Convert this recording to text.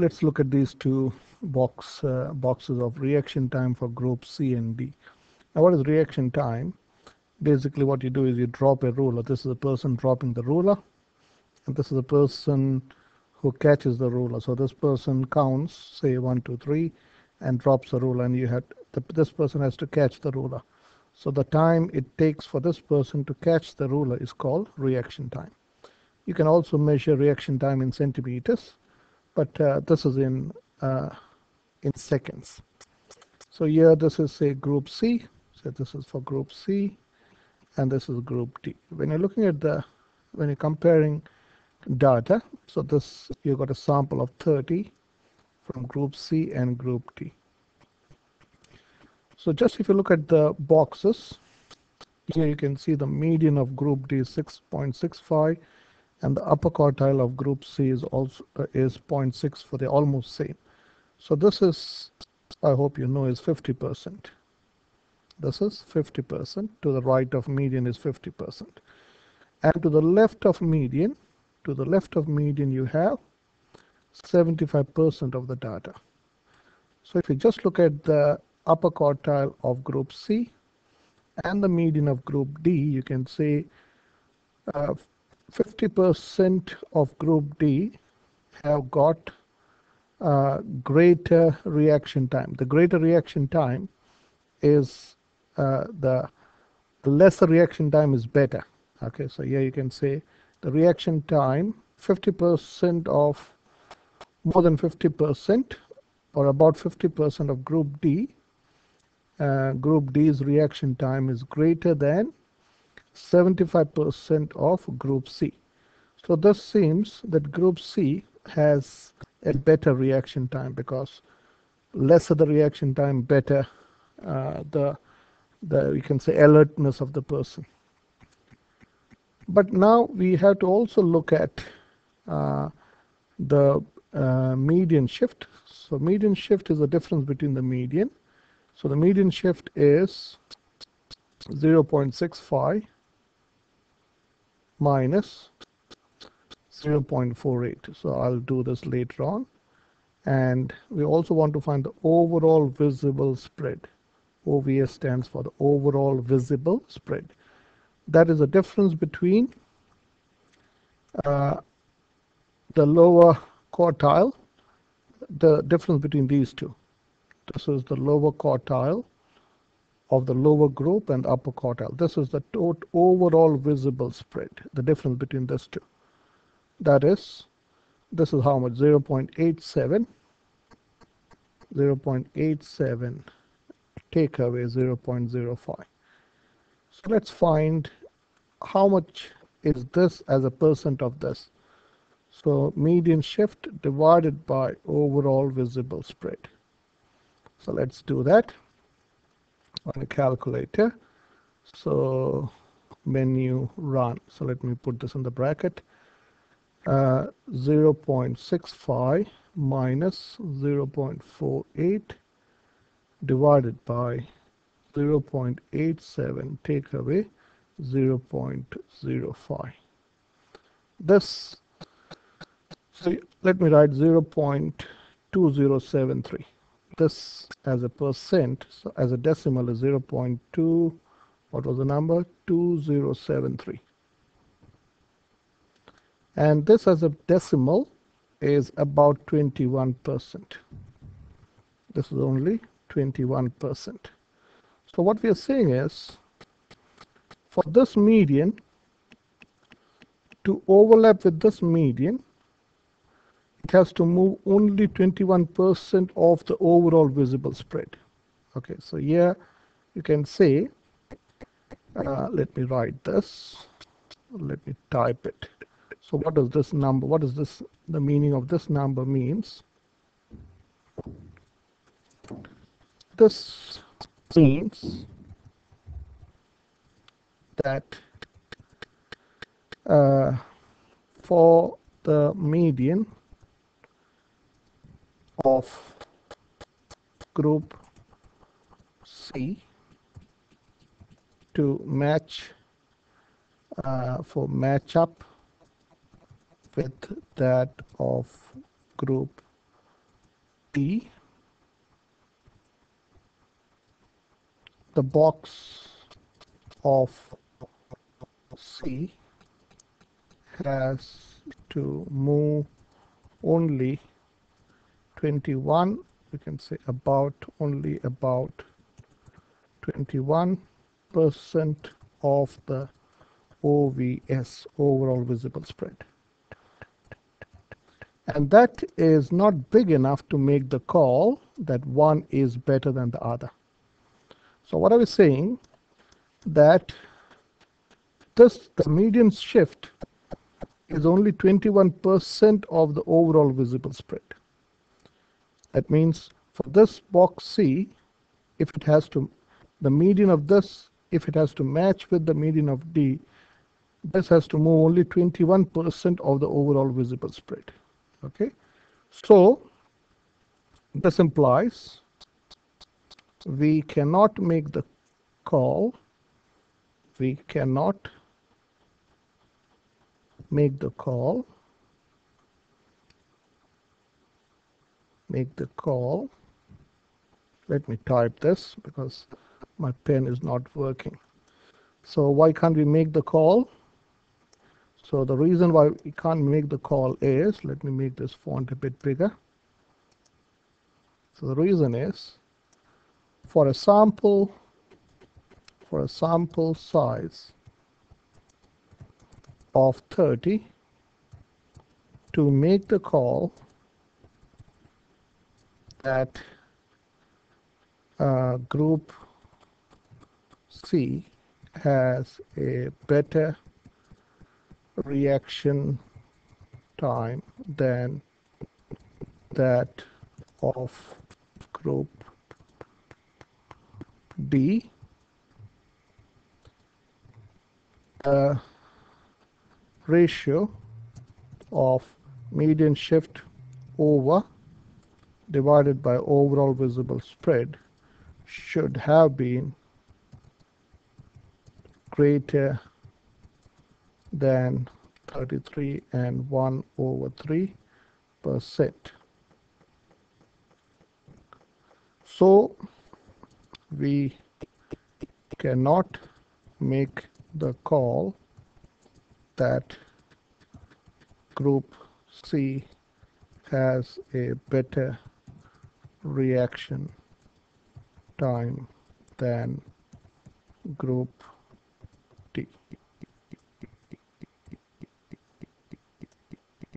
Let's look at these two boxes of reaction time for group C and D. Now what is reaction time? Basically what you do is you drop a ruler. This is a person dropping the ruler, and this is a person who catches the ruler. So this person counts, say 1, 2, 3, and drops the ruler, and you had this person has to catch the ruler. So the time it takes for this person to catch the ruler is called reaction time. You can also measure reaction time in centimeters, but this is in seconds. So here this is, say, group C. So this is for group C, and this is group D. When you're looking at when you're comparing data, so this, you got a sample of 30 from group C and group D. So just if you look at the boxes, here you can see the median of group D is 6.65, and the upper quartile of group C is also is 0.6, for the almost same. So this is, I hope you know, is 50%. This is 50%. To the right of median is 50%, and to the left of median, you have 75% of the data. So if you just look at the upper quartile of group C and the median of group D, you can say 50% of group D have got greater reaction time. The greater reaction time is the lesser reaction time is better. Okay, so here you can say the reaction time, 50% of, more than 50%, or about 50% of group D, group D's reaction time is greater than 75% of group C. So this seems that group C has a better reaction time, because lesser the reaction time, better the you can say alertness of the person. But now we have to also look at the median shift. So median shift is the difference between the median. So the median shift is 0.65 minus 0.48. So I'll do this later on. And we also want to find the overall visible spread. OVS stands for the overall visible spread. That is the difference between the lower quartile, the difference between these two. This is the lower quartile of the lower group and upper quartile. This is the total overall visible spread, the difference between these two. That is, this is how much? 0.87, take away 0.05. So let's find how much is this as a percent of this. So median shift divided by overall visible spread. So let's do that on a calculator. So menu run. So let me put this in the bracket. 0.65 minus 0.48 divided by 0.87, take away 0.05. This, so let me write 0.2073. This as a percent, so as a decimal is 0.2, what was the number? 2073. And this as a decimal is about 21%. This is only 21%. So what we are saying is, for this median to overlap with this median, it has to move only 21% of the overall visible spread. Okay, so here you can say, let me write this, let me type it. So what does this number, what is this, the meaning of this number means? This means that for the median of group C to match, for match up with that of group T, the box of C has to move only 21, we can say only about 21% of the OVS, overall visible spread. And that is not big enough to make the call that one is better than the other. So what are we saying? That the median shift is only 21% of the overall visible spread. That means for this box C, if it has to, the median of this, if it has to match with the median of D, this has to move only 21% of the overall visible spread. Okay, so this implies we cannot make the call, make the call. Let me type this because my pen is not working. So why can't we make the call? So the reason why we can't make the call is, let me make this font a bit bigger. So the reason is, for a sample size of 30, to make the call that group C has a better reaction time than that of group D, the ratio of median shift over divided by overall visible spread should have been greater than 33 1/3%. So we cannot make the call that group C has a better reaction time than group D.